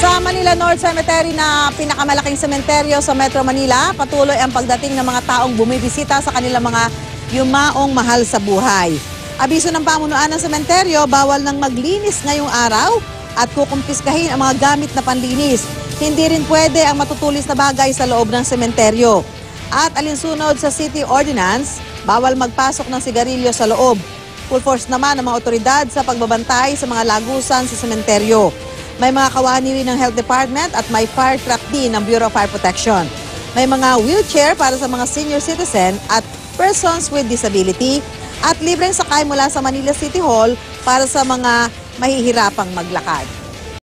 Sa Manila North Cemetery na pinakamalaking sementeryo sa Metro Manila, patuloy ang pagdating ng mga taong bumibisita sa kanilang mga yumaong mahal sa buhay. Abiso ng pamunuan ng sementeryo, bawal nang maglinis ngayong araw at kukumpiskahin ang mga gamit na panlinis. Hindi rin pwede ang matutulis na bagay sa loob ng sementeryo. At alinsunod sa City Ordinance, bawal magpasok ng sigarilyo sa loob. Full force naman ang mga otoridad sa pagbabantay sa mga lagusan sa sementeryo. May mga kawani rin ng Health Department at may fire truck din ng Bureau of Fire Protection. May mga wheelchair para sa mga senior citizen at persons with disability at libreng sakay mula sa Manila City Hall para sa mga mahihirapang maglakad.